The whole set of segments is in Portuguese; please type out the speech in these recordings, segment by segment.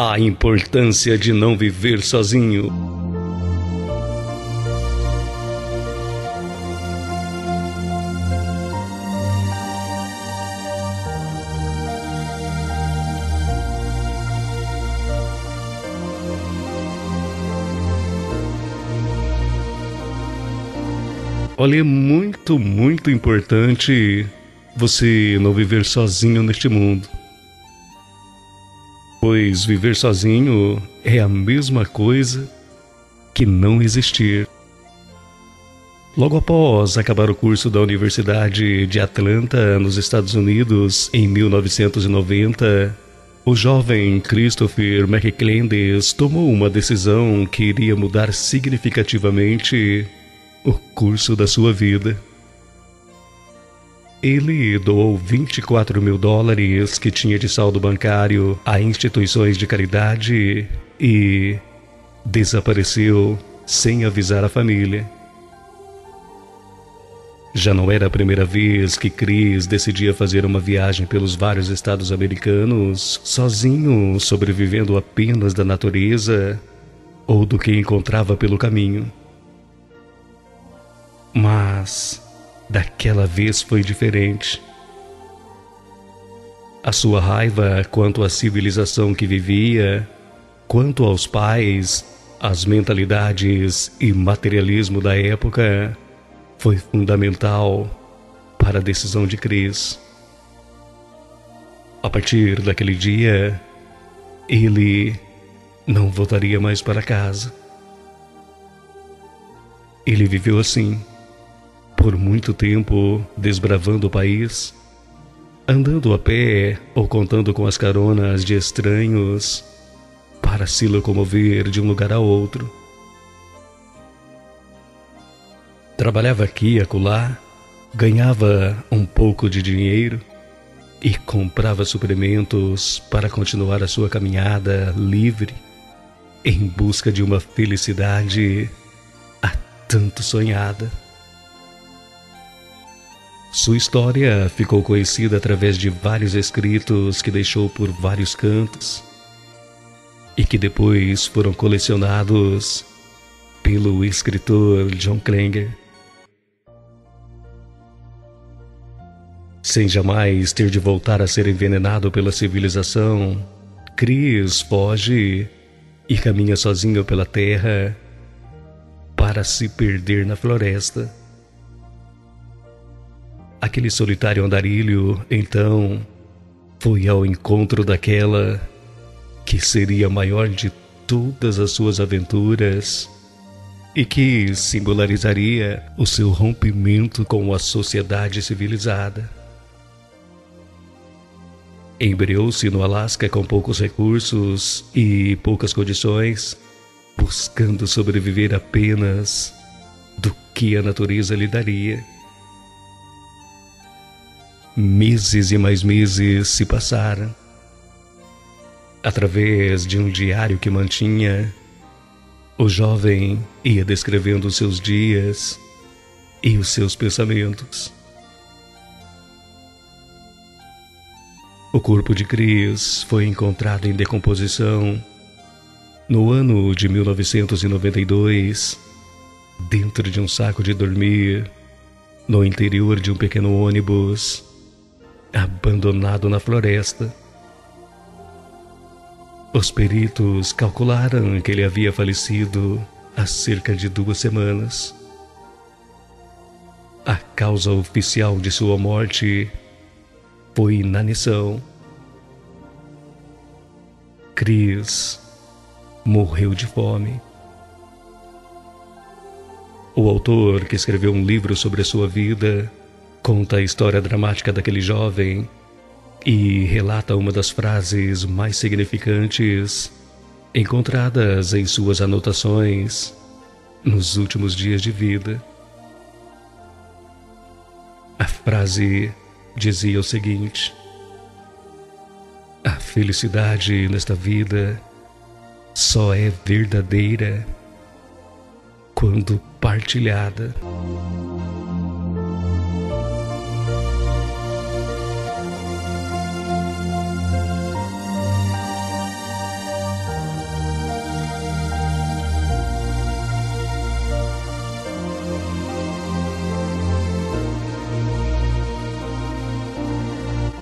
A importância de não viver sozinho. Olha, é muito, muito importante você não viver sozinho neste mundo. Pois viver sozinho é a mesma coisa que não existir. Logo após acabar o curso da Universidade de Atlanta, nos Estados Unidos, em 1990, o jovem Christopher McClendis tomou uma decisão que iria mudar significativamente o curso da sua vida. Ele doou $24.000 que tinha de saldo bancário a instituições de caridade e desapareceu sem avisar a família. Já não era a primeira vez que Chris decidia fazer uma viagem pelos vários estados americanos, sozinho, sobrevivendo apenas da natureza ou do que encontrava pelo caminho. Mas daquela vez foi diferente. A sua raiva quanto à civilização que vivia, quanto aos pais, às mentalidades e materialismo da época, foi fundamental para a decisão de Chris. A partir daquele dia, ele não voltaria mais para casa. Ele viveu assim por muito tempo, desbravando o país, andando a pé ou contando com as caronas de estranhos para se locomover de um lugar a outro. Trabalhava aqui e acolá, ganhava um pouco de dinheiro e comprava suprimentos para continuar a sua caminhada livre em busca de uma felicidade há tanto sonhada. Sua história ficou conhecida através de vários escritos que deixou por vários cantos e que depois foram colecionados pelo escritor John Klanger. Sem jamais ter de voltar a ser envenenado pela civilização, Chris foge e caminha sozinho pela terra para se perder na floresta. Aquele solitário andarilho, então, foi ao encontro daquela que seria a maior de todas as suas aventuras e que simbolizaria o seu rompimento com a sociedade civilizada. Embreou-se no Alasca com poucos recursos e poucas condições, buscando sobreviver apenas do que a natureza lhe daria. Meses e mais meses se passaram. Através de um diário que mantinha, o jovem ia descrevendo os seus dias e os seus pensamentos. O corpo de Chris foi encontrado em decomposição no ano de 1992, dentro de um saco de dormir, no interior de um pequeno ônibus, abandonado na floresta. Os peritos calcularam que ele havia falecido há cerca de 2 semanas. A causa oficial de sua morte foi inanição. Chris morreu de fome. O autor, que escreveu um livro sobre a sua vida, conta a história dramática daquele jovem e relata uma das frases mais significantes encontradas em suas anotações nos últimos dias de vida. A frase dizia o seguinte: "A felicidade nesta vida só é verdadeira quando partilhada."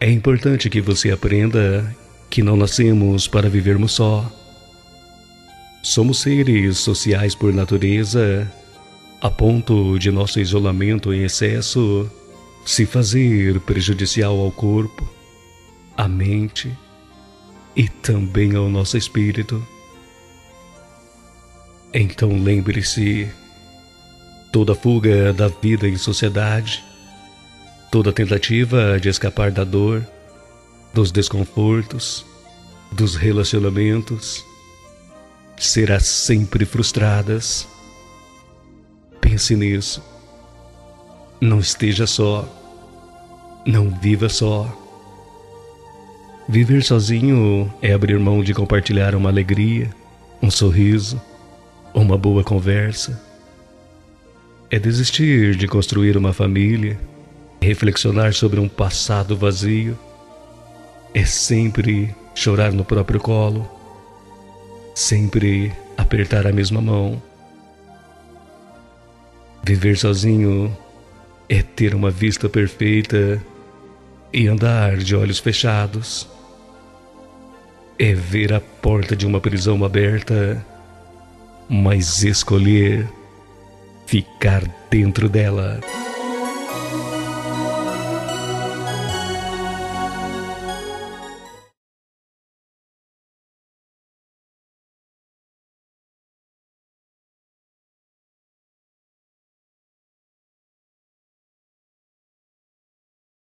É importante que você aprenda que não nascemos para vivermos só. Somos seres sociais por natureza, a ponto de nosso isolamento em excesso se fazer prejudicial ao corpo, à mente e também ao nosso espírito. Então lembre-se, toda fuga da vida em sociedade, toda tentativa de escapar da dor, dos desconfortos, dos relacionamentos, será sempre frustradas. Pense nisso. Não esteja só. Não viva só. Viver sozinho é abrir mão de compartilhar uma alegria, um sorriso, uma boa conversa. É desistir de construir uma família, reflexionar sobre um passado vazio. É sempre chorar no próprio colo, sempre apertar a mesma mão. Viver sozinho é ter uma vista perfeita e andar de olhos fechados. É ver a porta de uma prisão aberta, mas escolher ficar dentro dela.